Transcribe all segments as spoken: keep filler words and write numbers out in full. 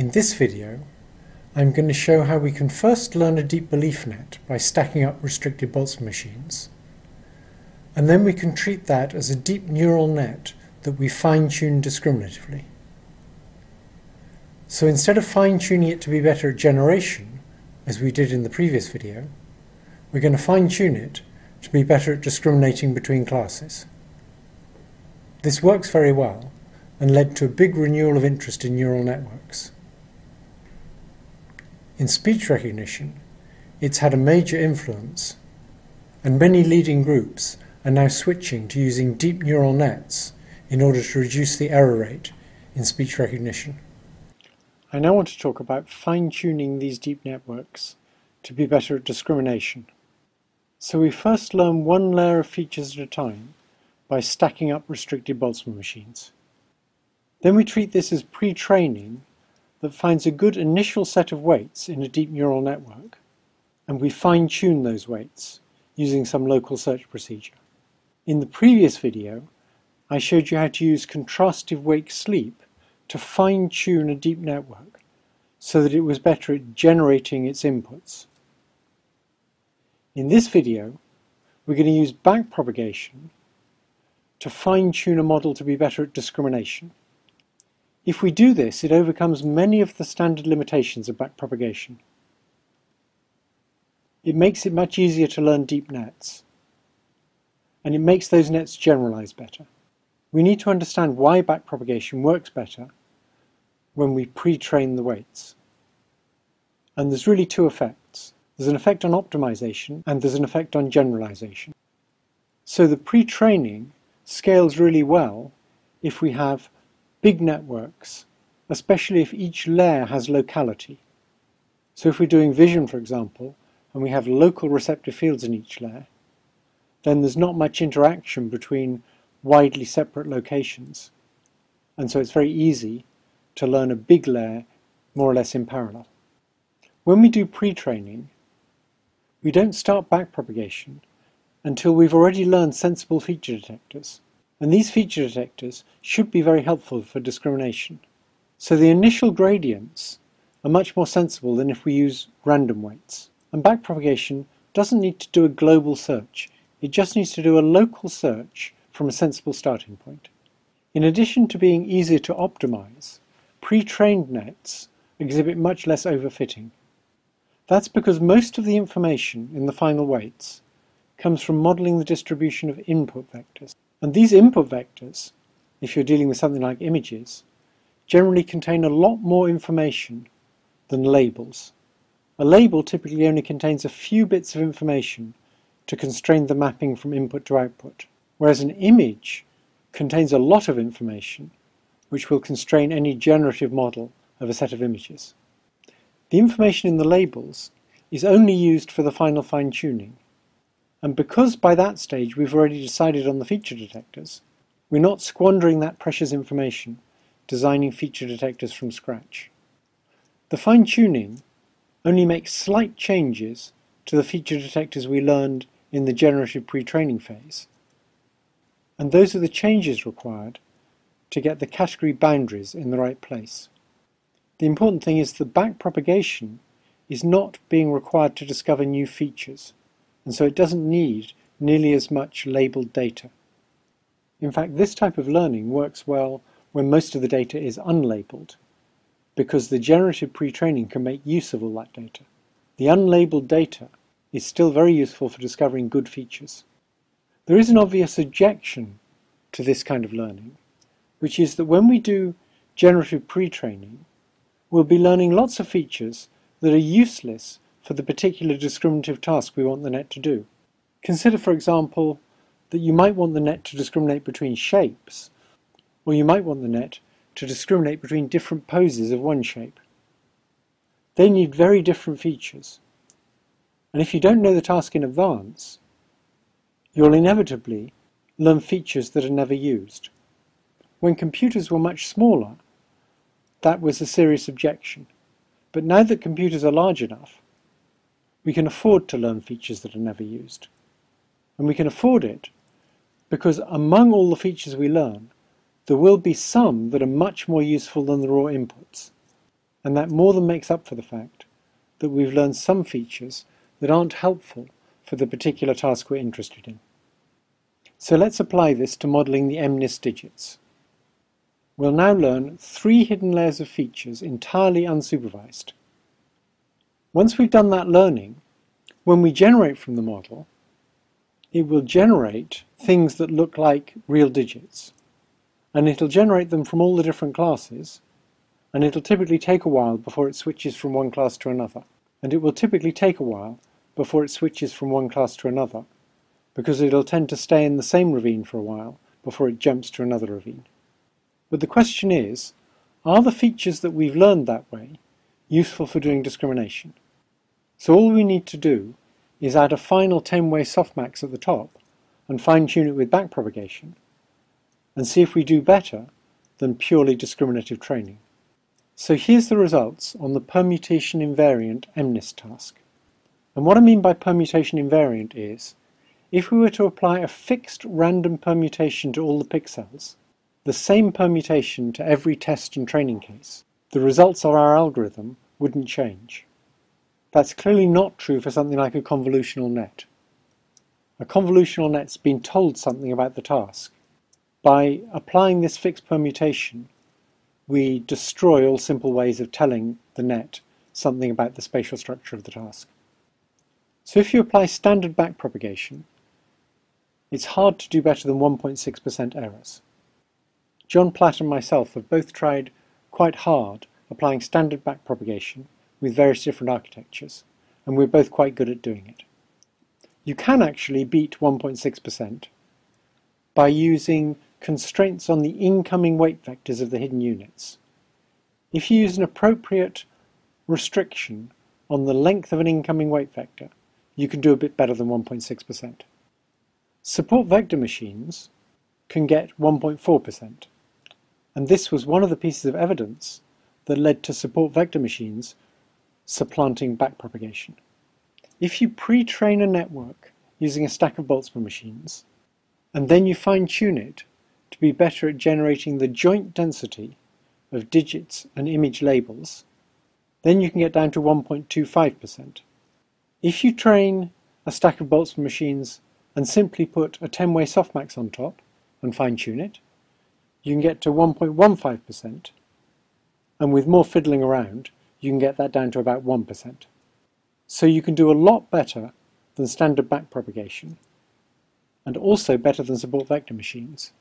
In this video, I'm going to show how we can first learn a deep belief net by stacking up restricted Boltzmann machines, and then we can treat that as a deep neural net that we fine-tune discriminatively. So instead of fine-tuning it to be better at generation, as we did in the previous video, we're going to fine-tune it to be better at discriminating between classes. This works very well and led to a big renewal of interest in neural networks. In speech recognition, it's had a major influence, and many leading groups are now switching to using deep neural nets in order to reduce the error rate in speech recognition. I now want to talk about fine-tuning these deep networks to be better at discrimination. So we first learn one layer of features at a time by stacking up restricted Boltzmann machines. Then we treat this as pre-training that finds a good initial set of weights in a deep neural network, and we fine-tune those weights using some local search procedure. In the previous video, I showed you how to use contrastive wake-sleep to fine-tune a deep network so that it was better at generating its inputs. In this video, we're going to use backpropagation to fine-tune a model to be better at discrimination. If we do this, it overcomes many of the standard limitations of backpropagation. It makes it much easier to learn deep nets, and it makes those nets generalize better. We need to understand why backpropagation works better when we pre-train the weights. And there's really two effects. There's an effect on optimization, and there's an effect on generalization. So the pre-training scales really well if we have big networks, especially if each layer has locality. So if we're doing vision, for example, and we have local receptive fields in each layer, then there's not much interaction between widely separate locations. And so it's very easy to learn a big layer more or less in parallel. When we do pre-training, we don't start backpropagation until we've already learned sensible feature detectors. And these feature detectors should be very helpful for discrimination. So the initial gradients are much more sensible than if we use random weights. And backpropagation doesn't need to do a global search. It just needs to do a local search from a sensible starting point. In addition to being easier to optimize, pre-trained nets exhibit much less overfitting. That's because most of the information in the final weights comes from modeling the distribution of input vectors. And these input vectors, if you're dealing with something like images, generally contain a lot more information than labels. A label typically only contains a few bits of information to constrain the mapping from input to output, whereas an image contains a lot of information which will constrain any generative model of a set of images. The information in the labels is only used for the final fine-tuning. And because by that stage we've already decided on the feature detectors, we're not squandering that precious information designing feature detectors from scratch. The fine-tuning only makes slight changes to the feature detectors we learned in the generative pre-training phase. And those are the changes required to get the category boundaries in the right place. The important thing is the backpropagation is not being required to discover new features, and so it doesn't need nearly as much labeled data. In fact, this type of learning works well when most of the data is unlabeled, because the generative pre-training can make use of all that data. The unlabeled data is still very useful for discovering good features. There is an obvious objection to this kind of learning, which is that when we do generative pre-training, we'll be learning lots of features that are useless for the particular discriminative task we want the net to do. Consider, for example, that you might want the net to discriminate between shapes, or you might want the net to discriminate between different poses of one shape. They need very different features, and if you don't know the task in advance, you'll inevitably learn features that are never used. When computers were much smaller, that was a serious objection, but now that computers are large enough, we can afford to learn features that are never used. And we can afford it because among all the features we learn, there will be some that are much more useful than the raw inputs. and that more than makes up for the fact that we've learned some features that aren't helpful for the particular task we're interested in. So let's apply this to modelling the MNIST digits. We'll now learn three hidden layers of features entirely unsupervised. Once we've done that learning, when we generate from the model, it will generate things that look like real digits, and it'll generate them from all the different classes, and it'll typically take a while before it switches from one class to another. And it will typically take a while before it switches from one class to another, because it'll tend to stay in the same ravine for a while before it jumps to another ravine. But the question is, are the features that we've learned that way useful for doing discrimination? So all we need to do is add a final ten-way softmax at the top and fine-tune it with backpropagation, and see if we do better than purely discriminative training. So here's the results on the permutation invariant MNIST task. And what I mean by permutation invariant is, if we were to apply a fixed random permutation to all the pixels, the same permutation to every test and training case, the results of our algorithm wouldn't change. That's clearly not true for something like a convolutional net. A convolutional net's been told something about the task. By applying this fixed permutation, we destroy all simple ways of telling the net something about the spatial structure of the task. So if you apply standard backpropagation, it's hard to do better than one point six percent errors. John Platt and myself have both tried quite hard applying standard backpropagation with various different architectures, and we're both quite good at doing it. You can actually beat one point six percent by using constraints on the incoming weight vectors of the hidden units. If you use an appropriate restriction on the length of an incoming weight vector, you can do a bit better than one point six percent. Support vector machines can get one point four percent, and this was one of the pieces of evidence that led to support vector machines supplanting backpropagation. If you pre-train a network using a stack of Boltzmann machines, and then you fine-tune it to be better at generating the joint density of digits and image labels, then you can get down to one point two five percent. If you train a stack of Boltzmann machines and simply put a ten-way softmax on top and fine-tune it, you can get to one point one five percent, and with more fiddling around, you can get that down to about one percent. So you can do a lot better than standard backpropagation, and also better than support vector machines,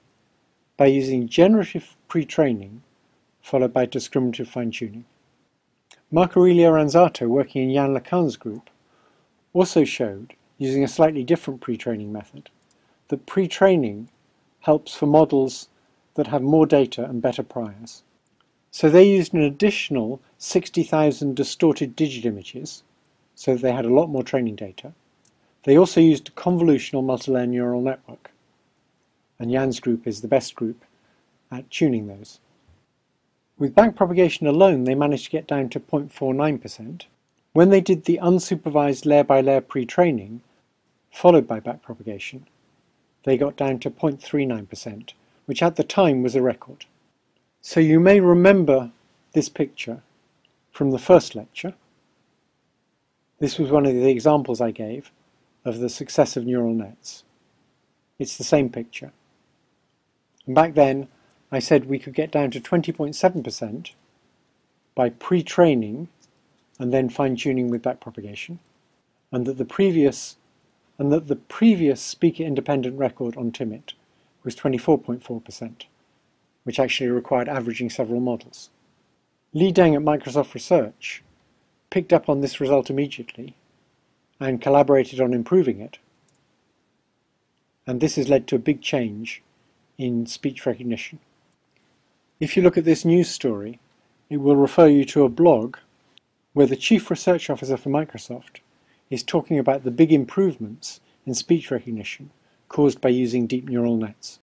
by using generative pre-training followed by discriminative fine-tuning. Marco Aurelio Ranzato, working in Jan Lacan's group, also showed, using a slightly different pre-training method, that pre-training helps for models that have more data and better priors. So they used an additional sixty thousand distorted digit images, so they had a lot more training data. They also used a convolutional multilayer neural network, and Jan's group is the best group at tuning those. With backpropagation alone, they managed to get down to zero point four nine percent. When they did the unsupervised layer-by-layer pre-training, followed by backpropagation, they got down to zero point three nine percent, which at the time was a record. So you may remember this picture from the first lecture. This was one of the examples I gave of the success of neural nets. It's the same picture. And back then, I said we could get down to twenty point seven percent by pre-training and then fine-tuning with backpropagation, and that the previous and that the previous speaker-independent record on TIMIT was twenty-four point four percent, which actually required averaging several models. Li Deng at Microsoft Research picked up on this result immediately and collaborated on improving it, and this has led to a big change in speech recognition. If you look at this news story, it will refer you to a blog where the chief research officer for Microsoft is talking about the big improvements in speech recognition caused by using deep neural nets.